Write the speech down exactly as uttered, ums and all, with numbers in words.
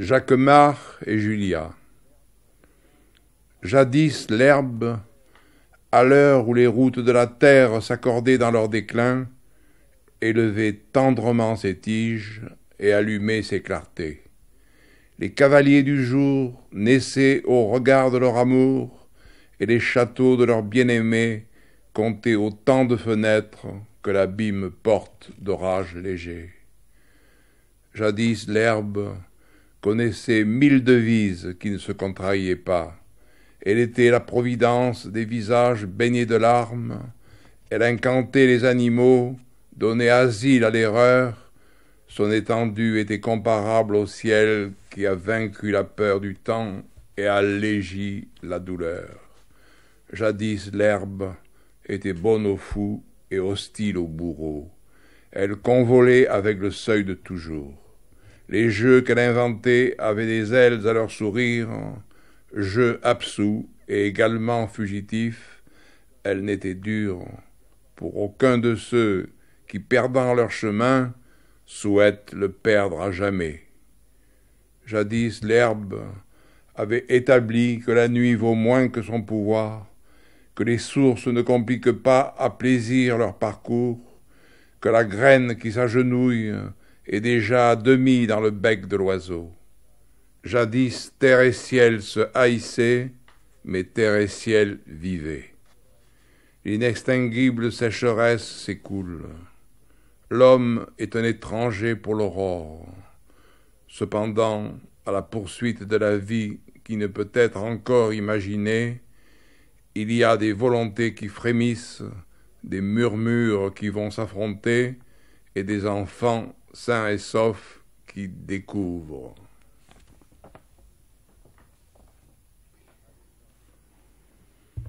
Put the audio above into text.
Jacquemard et Julia. Jadis l'herbe, à l'heure où les routes de la terre s'accordaient dans leur déclin, élevait tendrement ses tiges et allumait ses clartés. Les cavaliers du jour naissaient au regard de leur amour, et les châteaux de leur bien-aimé comptaient autant de fenêtres que l'abîme porte d'orages légers. Jadis l'herbe connaissait mille devises qui ne se contrariaient pas. Elle était la providence des visages baignés de larmes, elle incantait les animaux, donnait asile à l'erreur, son étendue était comparable au ciel qui a vaincu la peur du temps et allégi la douleur. Jadis l'herbe était bonne aux fous et hostile aux bourreaux, elle convolait avec le seuil de toujours. Les jeux qu'elle inventait avaient des ailes à leur sourire, jeu absous et également fugitif, elle n'était dure pour aucun de ceux qui, perdant leur chemin, souhaitent le perdre à jamais. Jadis l'herbe avait établi que la nuit vaut moins que son pouvoir, que les sources ne compliquent pas à plaisir leur parcours, que la graine qui s'agenouille est déjà à demi dans le bec de l'oiseau. Jadis, terre et ciel se haïssaient, mais terre et ciel vivaient. L'inextinguible sécheresse s'écoule. L'homme est un étranger pour l'aurore. Cependant, à la poursuite de la vie qui ne peut être encore imaginée, il y a des volontés qui frémissent, des murmures qui vont s'affronter et des enfants sains et saufs qui découvrent.